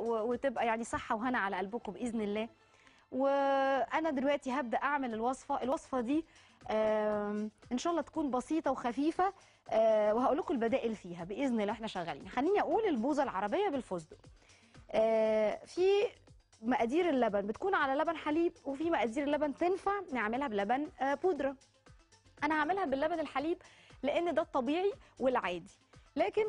وتبقى يعني صحة وهنا على قلبكم بإذن الله. وأنا دلوقتي هبدأ أعمل الوصفة دي إن شاء الله تكون بسيطة وخفيفة، وهقول لكم البدائل فيها بإذن الله. إحنا شغالين. خليني أقول البوزة العربية بالفستق. في مقادير اللبن بتكون على لبن حليب، وفي مقادير اللبن تنفع نعملها بلبن بودرة. أنا هعملها باللبن الحليب لأن ده الطبيعي والعادي، لكن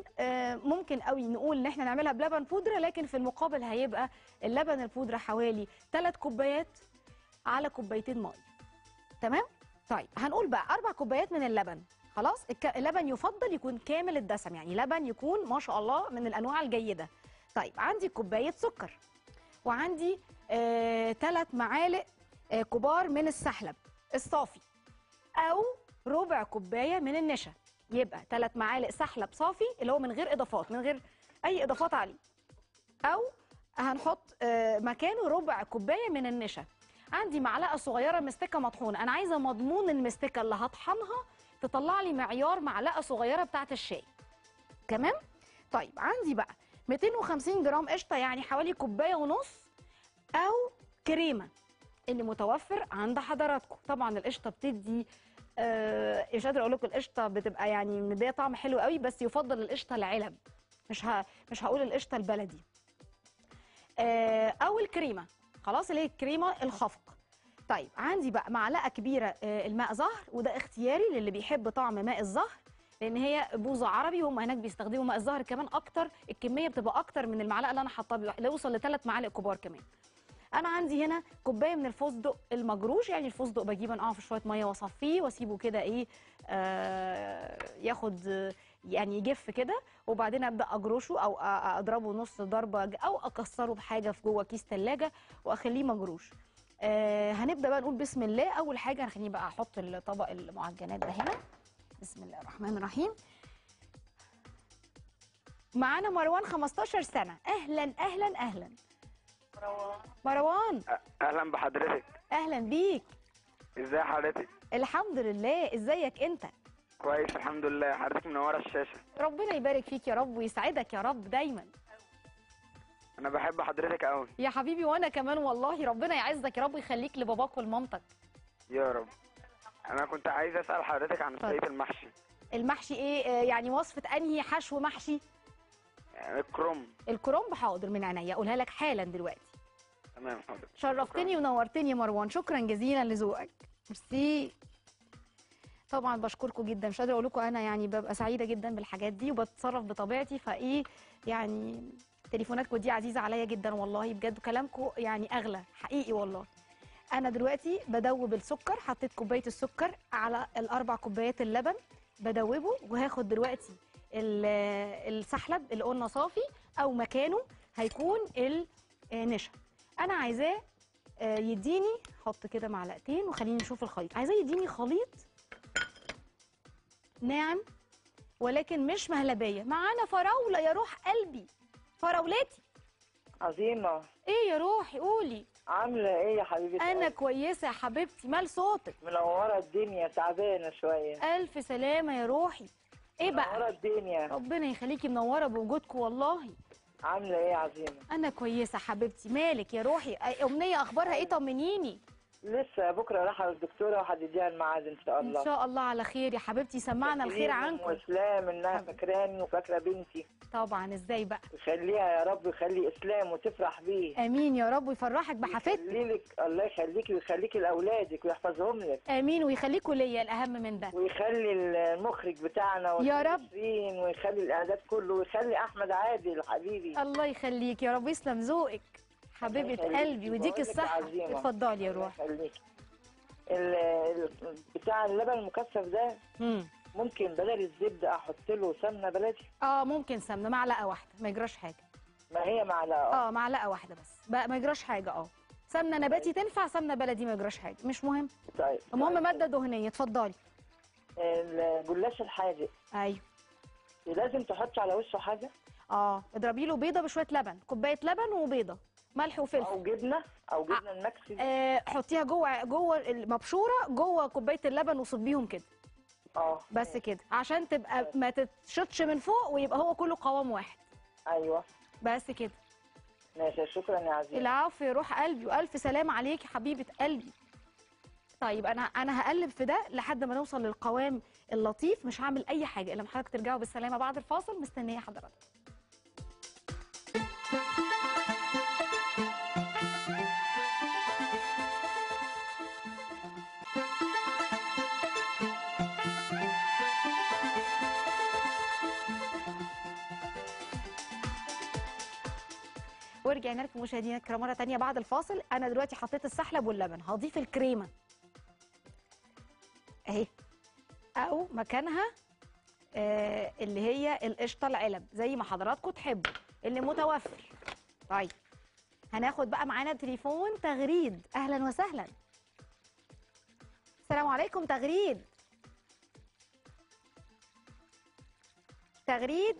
ممكن قوي نقول ان احنا نعملها بلبن بودره، لكن في المقابل هيبقى اللبن البودره حوالي 3 كوبايات على كوبايتين ميه. تمام؟ طيب هنقول بقى 4 كوبايات من اللبن. خلاص، اللبن يفضل يكون كامل الدسم، يعني لبن يكون ما شاء الله من الانواع الجيده. طيب عندي كوبايه سكر، وعندي 3 معالق كبار من السحلب الصافي او ربع كوبايه من النشا. يبقى 3 معالق سحلب صافي اللي هو من غير اضافات، من غير اي اضافات عليه، او هنحط مكانه ربع كوبايه من النشا. عندي معلقه صغيره مستكه مطحونه، انا عايزه مضمون المستكه اللي هطحنها تطلع لي معيار معلقه صغيره بتاعه الشاي. تمام؟ طيب عندي بقى 250 جرام قشطه، يعني حوالي كوبايه ونص او كريمه اللي متوفر عند حضراتكم. طبعا القشطه بتدي مش قادره اقول لكم، القشطه بتبقى يعني مديه طعم حلو قوي، بس يفضل القشطه العلب، مش هقول القشطه البلدي. او الكريمه، خلاص اللي هي الكريمه الخفق. طيب عندي بقى معلقه كبيره الماء زهر، وده اختياري للي بيحب طعم ماء الزهر، لان هي بوزه عربي هم هناك بيستخدموا ماء الزهر كمان اكتر، الكميه بتبقى اكتر من المعلقه اللي انا حاطاها، بيوصل ل3 معالق كبار كمان. أنا عندي هنا كوباية من الفستق المجروش، يعني الفستق بجيبه أنقعه في شوية مية وأصفيه وأسيبه كده إيه ياخد يعني يجف كده، وبعدين أبدأ أجرشه أو أضربه نص ضربة أو أكسره بحاجة في جوه كيس تلاجة وأخليه مجروش. هنبدأ بقى نقول بسم الله. أول حاجة هنخليني بقى أحط الطبق المعجنات ده هنا. بسم الله الرحمن الرحيم. معانا مروان 15 سنة. أهلا أهلا أهلا مروان. اهلا بحضرتك. اهلا بيك. ازاي حضرتك؟ الحمد لله. ازيك انت؟ كويس الحمد لله. حضرتك منوره الشاشه. ربنا يبارك فيك يا رب ويسعدك يا رب دايما. انا بحب حضرتك قوي يا حبيبي، وانا كمان والله. ربنا يعزك يا رب ويخليك لباباك ولمامتك يا رب. انا كنت عايز اسال حضرتك عن طريقه المحشي. المحشي ايه يعني؟ وصفه انهي حشو محشي؟ الكرنب. الكرنب حاضر من عينيا، اقولها لك حالا دلوقتي. تمام حاضر. شرفتني ونورتني يا مروان، شكرا جزيلا لذوقك. ميرسي. طبعا بشكركم جدا، مش قادره اقول لكم انا يعني ببقى سعيده جدا بالحاجات دي وبتصرف بطبيعتي، فايه يعني تليفوناتكم دي عزيزه عليا جدا والله بجد، كلامكم يعني اغلى حقيقي والله. انا دلوقتي بدوب السكر، حطيت كوبايه السكر على ال4 كوبايات اللبن، بدوبه وهاخد دلوقتي السحلب اللي قلنا صافي او مكانه هيكون النشا. انا عايزاه يديني، حط كده معلقتين وخليني نشوف الخليط. عايزاه يديني خليط ناعم ولكن مش مهلبيه. معانا فراوله يا روح قلبي، فراولتي عظيمه. ايه يا روحي؟ قولي عامله ايه يا حبيبتي؟ انا كويسه يا حبيبتي. مال صوتك؟ منوره الدنيا، تعبانه شويه. الف سلامه يا روحي. ايه بقى؟ منوره الدنيا، ربنا يخليكي، منوره بوجودكم والله. عامله ايه يا عظيمه؟ انا كويسه حبيبتي. مالك يا روحي؟ امنيه اخبارها ايه؟ طمنيني. لسه بكره رايحه للدكتوره وهتديها الميعاد ان شاء الله. ان شاء الله على خير يا حبيبتي. سمعنا الخير عنكم. واسلام انها فاكراني وفاكره بنتي. طبعا ازاي بقى؟ يخليها يا رب، يخلي اسلام وتفرح بيه. امين يا رب، ويفرحك بحفيدتك. يخليلك الله، يخليكي ويخليكي لاولادك ويحفظهم لك. امين، ويخليكوا ليا الاهم من ده، ويخلي المخرج بتاعنا يا رب، ويخلي الاعداد كله، ويخلي احمد عادل حبيبي. الله يخليك يا رب. يسلم ذوقك حبيبه قلبي ويديك الصحه. اتفضلي يا روح. بتاع اللبن المكثف ده ممكن بدل الزبده احط له سمنه بلدي؟ ممكن سمنه معلقه واحده ما يجراش حاجه. ما هي معلقه معلقه واحده بس بقى ما يجراش حاجه. سمنه نباتي تنفع، سمنه بلدي ما يجراش حاجه، مش مهم. طيب المهم ماده دهنيه. اتفضلي. الجلاش الحادق. ايوه. لازم تحطي على وشه حاجه؟ اضربي له بيضه بشويه لبن، كوبايه لبن وبيضه، ملح وفلفل، او جبنه، او جبنه المكسي. حطيها جوه المبشوره، جوه كوبايه اللبن، وصبيهم كده بس كده عشان تبقى ما تتشطش من فوق ويبقى هو كله قوام واحد. ايوه بس كده. ماشي، شكرا يا عزيزي. العفو يا روح قلبي، والف سلام عليكي حبيبه قلبي. طيب انا هقلب في ده لحد ما نوصل للقوام اللطيف، مش هعمل اي حاجه الا ما حضرتك ترجعوا بالسلامه بعد الفاصل، مستنيه حضرتك. ورجعنا لكم مشاهدينا الكرام مره ثانيه بعد الفاصل. انا دلوقتي حطيت السحلب واللبن، هضيف الكريمه اهي، او مكانها اللي هي القشطه العلب زي ما حضراتكم تحبوا اللي متوفر. طيب هناخد بقى معانا تليفون تغريد. اهلا وسهلا. السلام عليكم تغريد. تغريد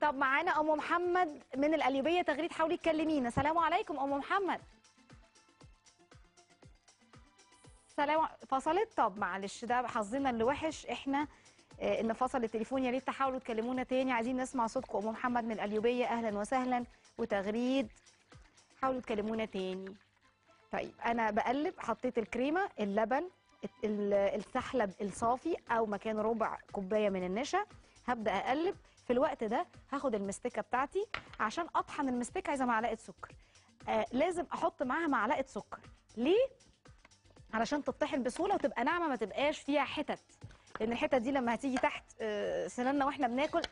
طب معانا ام محمد من القليوبيه. تغريد حاولي تكلمينا. السلام عليكم ام محمد. سلام. فصلت؟ طب معلش ده حظنا اللي وحش احنا ان فصل التليفون، يا ريت تحاولوا تكلمونا تاني، عايزين نسمع صوتكم. ام محمد من القليوبيه اهلا وسهلا، وتغريد حاولوا تكلمونا تاني. طيب انا بقلب، حطيت الكريمه، اللبن، السحلب الصافي او مكان ربع كوبايه من النشا. هبدا اقلب. في الوقت ده هاخد المستكه بتاعتي، عشان اطحن المستكه عايزه معلقه سكر، لازم احط معاها معلقه سكر. ليه؟ علشان تطحن بسهوله وتبقى ناعمه، ما تبقاش فيها حتت، لان الحتت دي لما هتيجي تحت سناننا واحنا بناكل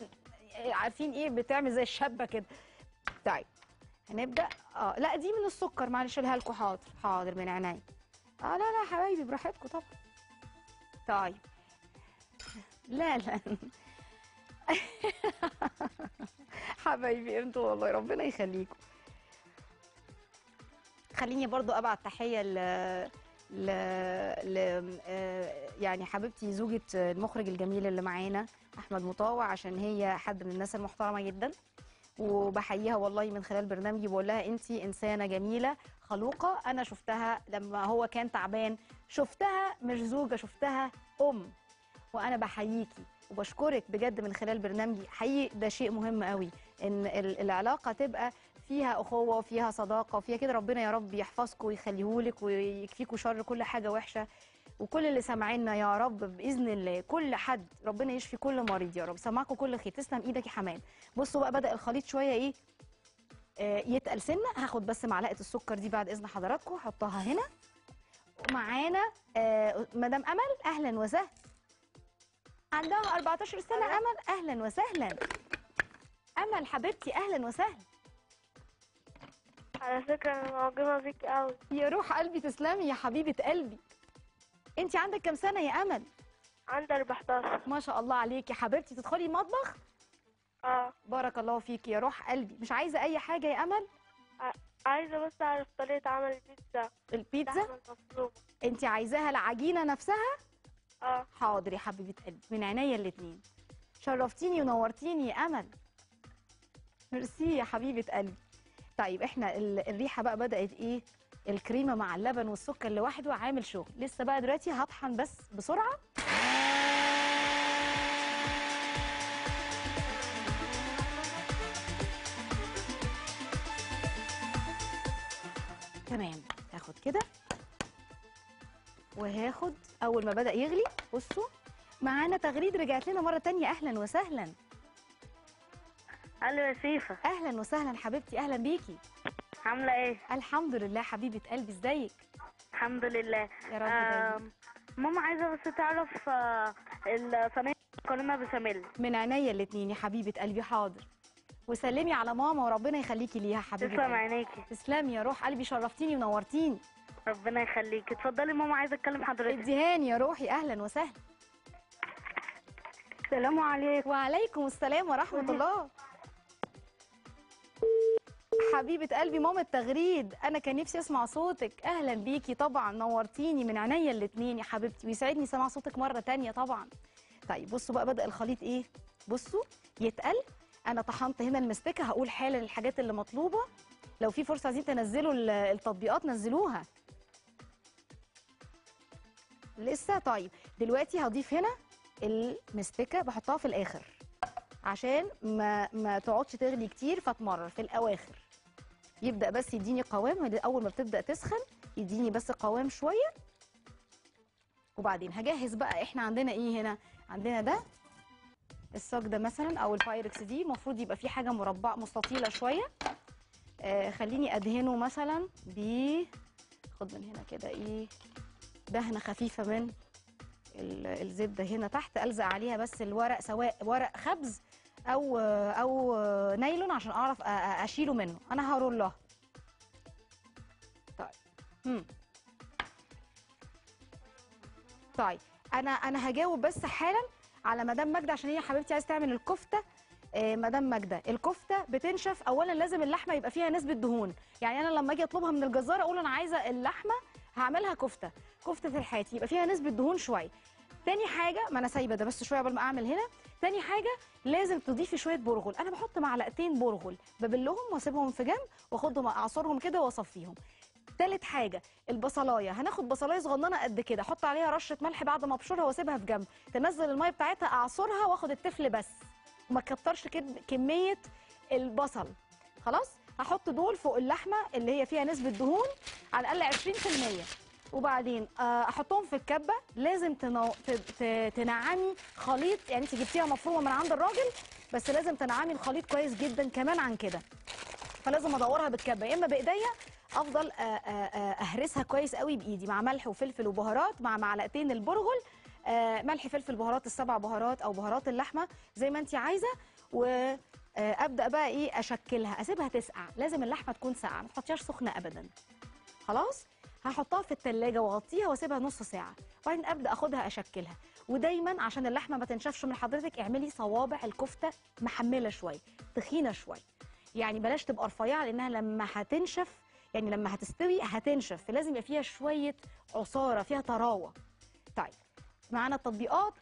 عارفين ايه، بتعمل زي الشبه كده. طيب هنبدا لا دي من السكر معلش شيلها لكم. حاضر حاضر من عينيا. لا لا حبايبي براحتكم طبعا. طيب لا لا حبايبي انتوا والله ربنا يخليكم. خليني برضو ابعت تحيه ل يعني حبيبتي زوجة المخرج الجميل اللي معانا احمد مطاوع، عشان هي حد من الناس المحترمه جدا، وبحييها والله من خلال برنامجي، بقول لها انت انسانه جميله خلوقه. انا شفتها لما هو كان تعبان، شفتها مش زوجه، شفتها ام، وانا بحييكي وبشكرك بجد من خلال برنامجي حقيقي. ده شيء مهم قوي ان العلاقه تبقى فيها اخوه وفيها صداقه وفيها كده. ربنا يا رب يحفظكم ويخليهولك ويكفيكم شر كل حاجه وحشه، وكل اللي سامعينا يا رب باذن الله، كل حد ربنا يشفي كل مريض يا رب. سامعكم كل خير. تسلم ايدك يا حمام. بصوا بقى بدا الخليط شويه ايه يتقل سنه. هاخد بس معلقه السكر دي بعد اذن حضراتكم، احطها هنا. ومعانا مدام امل. اهلا وسهلا. عندها 14 سنة أمل. أهلا وسهلا أمل حبيبتي. أهلا وسهلا. على فكرة أنا معجبة بيكي أوي يا روح قلبي. تسلمي يا حبيبة قلبي. أنت عندك كام سنة يا أمل؟ عندي 14. ما شاء الله عليكي حبيبتي. تدخلي المطبخ؟ بارك الله فيكي يا روح قلبي. مش عايزة أي حاجة يا أمل؟ عايزة بس أعرف طريقة عمل البيتزا. البيتزا؟ أنت عايزاها العجينة نفسها؟ حاضر يا حبيبه قلبي من عينيا الاتنين. شرفتيني ونورتيني يا امل. ميرسي يا حبيبه قلبي. طيب احنا الريحه بقى بدات ايه، الكريمه مع اللبن والسكر لوحده عامل شغل. لسه بقى دلوقتي هطحن بس بسرعه. تمام. هاخد كده وهاخد اول ما بدأ يغلي. بصوا معانا تغريد رجعت لنا مره تانية. اهلا وسهلا. الو يا سيفه. اهلا وسهلا حبيبتي. اهلا بيكي. عامله ايه؟ الحمد لله حبيبه قلبي. ازيك؟ الحمد لله يا رب دايما. ماما عايزه بس تعرف الصينيه مكرونه بشاميل. من عينيا الاثنين يا حبيبه قلبي. حاضر. وسلمي على ماما وربنا يخليكي ليها حبيبتي. تسلم عينيكي. تسلمي يا روح قلبي. شرفتيني ونورتيني. ربنا يخليكي. اتفضلي ماما عايزه اتكلم حضرتك. اديهاني يا روحي. اهلا وسهلا. السلام عليكم. وعليكم السلام ورحمه الله. حبيبه قلبي ماما التغريد، انا كان نفسي اسمع صوتك. اهلا بيكي طبعا نورتيني من عينيا الاثنين يا حبيبتي، ويسعدني سمع صوتك مره ثانيه طبعا. طيب بصوا بقى بدا الخليط ايه، بصوا يتقل. انا طحنت هنا المستكه. هقول حالا الحاجات اللي مطلوبه، لو في فرصه عايزين تنزلوا التطبيقات نزلوها لسه. طيب دلوقتي هضيف هنا المستكه، بحطها في الاخر عشان ما تقعدش تغلي كتير فتمرر في الاواخر. يبدأ بس يديني قوام. أول ما بتبدأ تسخن يديني بس قوام شوية، وبعدين هجهز بقى. احنا عندنا ايه هنا؟ عندنا ده الصاج ده مثلا او البايركس دي، المفروض يبقى فيه حاجة مربعة مستطيلة شوية. خليني ادهنه مثلا خد من هنا كده ايه دهنة خفيفة من الزبدة هنا تحت، ألزق عليها بس الورق، سواء ورق خبز او نايلون عشان اعرف اشيله منه. انا هرولها. طيب طيب انا هجاوب بس حالا على مدام ماجده، عشان هي حبيبتي عايزه تعمل الكفته. مدام ماجده، الكفته بتنشف. اولا لازم اللحمه يبقى فيها نسبه دهون، يعني انا لما اجي اطلبها من الجزار اقول انا عايزه اللحمه هعملها كفته الحاتي يبقى فيها نسبه دهون شويه. تاني حاجه، ما انا سايبه ده بس شويه قبل ما اعمل هنا. تاني حاجه لازم تضيفي شويه برغل. انا بحط معلقتين برغل ببلهم واسيبهم في جنب واخدهم اعصرهم كده واصفيهم. تالت حاجه البصلايه، هناخد بصلايه صغننه قد كده، احط عليها رشه ملح بعد ما ابشرها واسيبها في جنب تنزل الميه بتاعتها، اعصرها واخد التفل بس وما تكترش كميه البصل. خلاص هحط دول فوق اللحمه اللي هي فيها نسبه دهون على الاقل 20%، وبعدين احطهم في الكبه. لازم تنعمي خليط، يعني انت جبتيها مفرومه من عند الراجل بس لازم تنعمي الخليط كويس جدا كمان عن كده. فلازم ادورها بالكبه، يا اما بايديا افضل اهرسها كويس قوي بايدي مع ملح وفلفل وبهارات، مع معلقتين البرغل، ملح فلفل بهارات السبع بهارات او بهارات اللحمه زي ما انت عايزه. وابدا بقى ايه اشكلها، اسيبها تسقع. لازم اللحمه تكون ساقعه، ما تحطيهاش سخنه ابدا. خلاص هحطها في التلاجة واغطيها واسيبها نص ساعة، وبعدين ابدا اخدها اشكلها. ودايما عشان اللحمة ما تنشفش من حضرتك اعملي صوابع الكفتة محملة شوية، تخينة شوية، يعني بلاش تبقى رفيعة لانها لما هتنشف، يعني لما هتستوي هتنشف، فلازم يبقى فيها شوية عصارة، فيها طراوة. طيب معانا التطبيقات،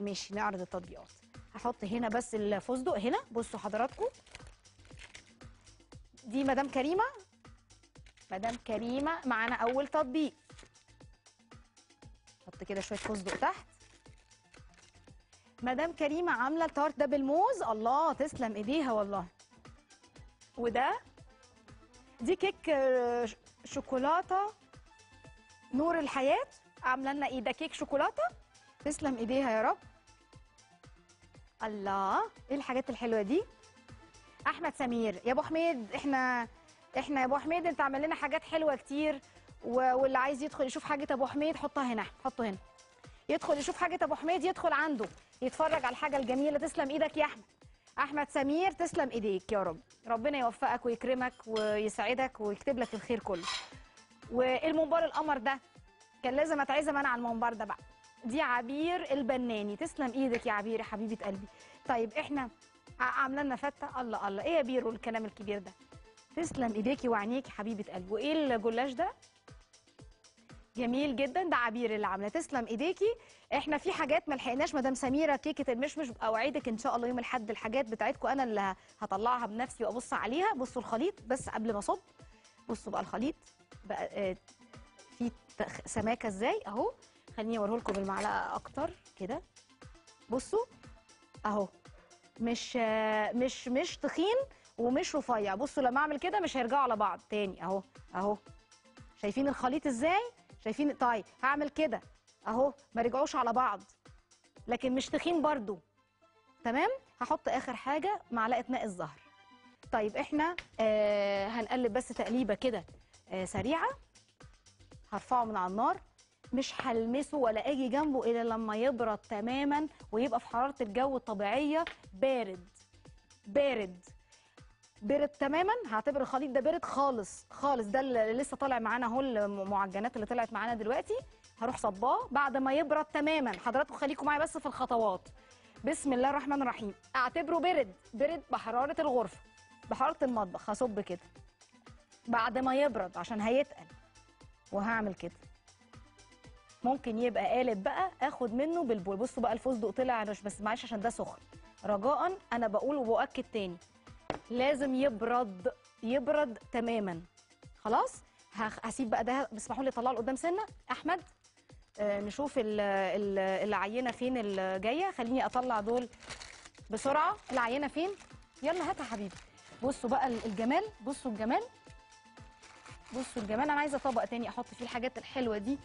ماشي نعرض التطبيقات. هحط هنا بس الفستق هنا، بصوا حضراتكم دي مدام كريمة معانا أول تطبيق. حط كده شوية فستق تحت. مدام كريمة عاملة التارت ده بالموز، الله تسلم إيديها والله. وده دي كيك شوكولاتة نور الحياة، عاملة لنا إيه ده كيك شوكولاتة، تسلم إيديها يا رب. الله إيه الحاجات الحلوة دي. أحمد سمير، يا أبو حميد احنا يا ابو حميد انت عامل لنا حاجات حلوه كتير، واللي عايز يدخل يشوف حاجه ابو حميد حطها هنا، حطه هنا، يدخل يشوف حاجه ابو حميد، يدخل عنده يتفرج على الحاجه الجميله. تسلم ايدك يا احمد سمير، تسلم ايديك يا رب، ربنا يوفقك ويكرمك ويسعدك ويكتب لك الخير كله. والمنبار القمر ده كان لازم اتعزم انا على المنبار ده بقى، دي عبير البناني، تسلم ايدك يا عبير يا حبيبه قلبي. طيب احنا عامله لنا فته، الله الله ايه يا بيرو الكلام الكبير ده، تسلم ايديكي وعينيكي حبيبه قلبي. وايه الجلاش ده جميل جدا، ده عبير اللي عامله، تسلم ايديكي. احنا في حاجات ما لحقناش، مدام سميره كيكه المشمش، اوعدك ان شاء الله يوم الاحد الحاجات بتاعتكم انا اللي هطلعها بنفسي وابص عليها. بصوا الخليط بس قبل ما اصب، بصوا بقى الخليط بقى في سماكه ازاي اهو، خليني اوريه لكم بالمعلقه اكتر كده. بصوا اهو، مش تخين ومش رفيع. بصوا لما اعمل كده مش هيرجعوا على بعض تاني اهو اهو، شايفين الخليط ازاي، شايفين. طيب هعمل كده اهو ما رجعوش على بعض، لكن مش تخين برضو، تمام. هحط اخر حاجه معلقه ماء الزهر. طيب احنا هنقلب بس تقليبه كده سريعه. هرفعه من على النار، مش هلمسه ولا اجي جنبه الا لما يبرد تماما ويبقى في حراره الجو الطبيعيه، بارد تماما. هعتبر الخليط ده بارد خالص خالص، ده اللي لسه طالع معانا اهو، المعجنات اللي طلعت معانا دلوقتي. هروح صباه بعد ما يبرد تماما. حضراتكم خليكم معايا بس في الخطوات. بسم الله الرحمن الرحيم. اعتبره بارد بحراره الغرفه، بحراره المطبخ. هصب كده بعد ما يبرد عشان هيتقل، وهعمل كده. ممكن يبقى قالب بقى اخد منه بالبول. بصوا بقى الفستق طلع، بس معلش عشان ده سخن، رجاء انا بقول وبؤكد تاني لازم يبرد تماما. خلاص هسيب بقى ده، بسمحوا لي اطلعه لقدام سنه احمد. نشوف العينه فين اللي جايه. خليني اطلع دول بسرعه. العينه فين؟ يلا هاتها يا حبيبي. بصوا بقى الجمال، بصوا الجمال. بصوا الجمال. انا عايزه طبق تاني احط فيه الحاجات الحلوه دي،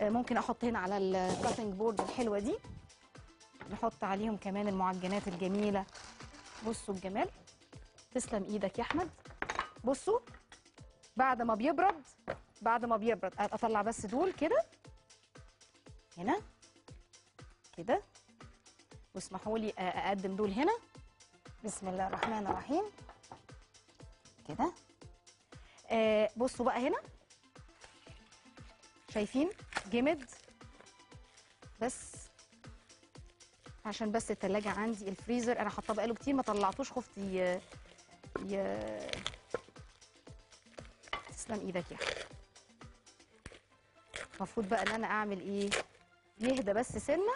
ممكن احط هنا على الكاتنج بورد الحلوه دي، نحط عليهم كمان المعجنات الجميله. بصوا الجمال، تسلم ايدك يا احمد. بصوا بعد ما بيبرد اطلع بس دول كده هنا كده، واسمحوا لي اقدم دول هنا. بسم الله الرحمن الرحيم كده. بصوا بقى هنا شايفين جمد، بس عشان بس التلاجة عندي الفريزر انا حاطاه بقاله كتير ما طلعتوش، خفت تسلم ايدك يا اخي. المفروض بقى ان انا اعمل ايه، يهدى بس سنه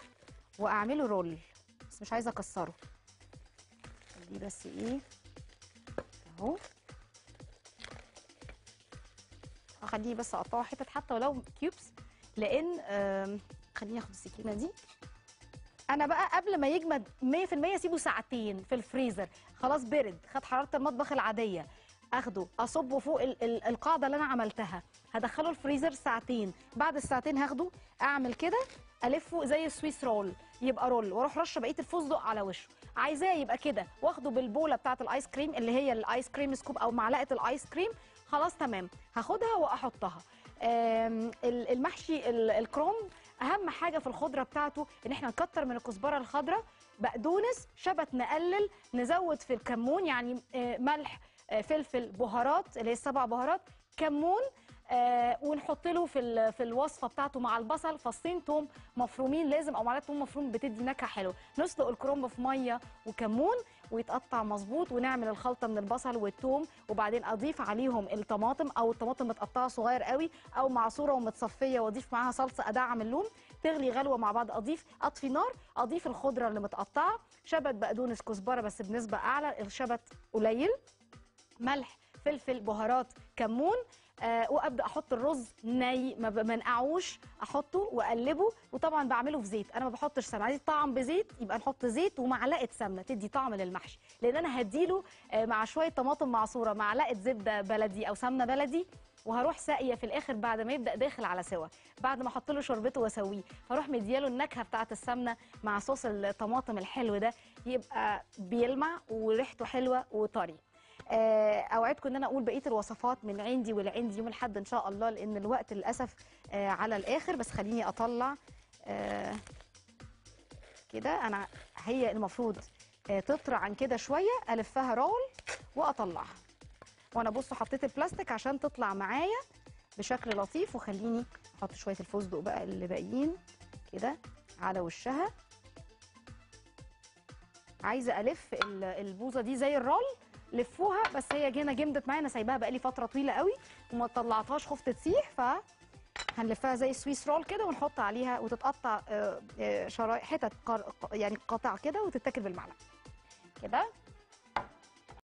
واعمله رول، بس مش عايزه اكسره. دي بس ايه اهو، هخليه بس اقطعه حتت حتى ولو كيوبس، لان خليني اخد السكينه دي. انا بقى قبل ما يجمد 100% سيبه ساعتين في الفريزر، خلاص برد، خد حراره المطبخ العاديه، اخده اصبه فوق القاعده اللي انا عملتها، هدخله الفريزر ساعتين. بعد الساعتين هاخده اعمل كده الفه زي السويس رول، يبقى رول، واروح رشه بقيه الفستق على وشه. عايزاه يبقى كده، واخده بالبوله بتاعه الايس كريم اللي هي الايس كريم سكوب او معلقه الايس كريم. خلاص تمام، هاخدها واحطها. المحشي الكروم اهم حاجه في الخضره بتاعته ان احنا نكتر من الكزبره الخضراء، بقدونس، شبت نقلل، نزود في الكمون، يعني ملح، فلفل، بهارات اللي هي 7 بهارات، كمون، ونحط له في الوصفه بتاعته مع البصل فصين ثوم مفرومين لازم، او معلقه ثوم مفروم بتدي نكهه حلوه. نسلق الكرنب في ميه وكمون ويتقطع مظبوط، ونعمل الخلطه من البصل والثوم، وبعدين اضيف عليهم الطماطم، او الطماطم متقطعه صغير قوي او معصوره ومتصفيه، واضيف معاها صلصه ادعم اللون، تغلي غلوه مع بعض، اطفي نار، اضيف الخضره اللي متقطعه، شبت، بقدونس، كزبره بس بنسبه اعلى، الشبت قليل، ملح، فلفل، بهارات، كمون، وابدا احط الرز ني، ما انقعوش، احطه واقلبه، وطبعا بعمله في زيت، انا ما بحطش سمنه، عايز طعم بزيت يبقى نحط زيت ومعلقه سمنه تدي طعم للمحشي، لان انا هديله مع شويه طماطم معصوره، معلقه زبده بلدي او سمنه بلدي، وهروح ساقيه في الاخر بعد ما يبدا داخل على سوا، بعد ما احط له شربته واسويه، هروح مدياله النكهه بتاعه السمنه مع صوص الطماطم الحلو ده، يبقى بيلمع وريحته حلوه وطري. اوعدكم ان انا اقول بقيه الوصفات من عندي ولعندي يوم الاحد ان شاء الله، لان الوقت للاسف على الاخر. بس خليني اطلع كده، انا هي المفروض تطرى عن كده شويه، الفها رول واطلعها. وانا بصوا حطيت البلاستيك عشان تطلع معايا بشكل لطيف. وخليني احط شويه الفستق بقى اللي باقيين كده على وشها. عايزه الف البوزه دي زي الرول، لفوها، بس هي هنا جمدت معايا، انا سايباها بقالي فتره طويله قوي وما طلعتهاش، خفت تسيح، فهنلفها زي السويس رول كده، ونحط عليها وتتقطع شرايح، حتت يعني قطع كده، وتتاكل بالمعلقه كده.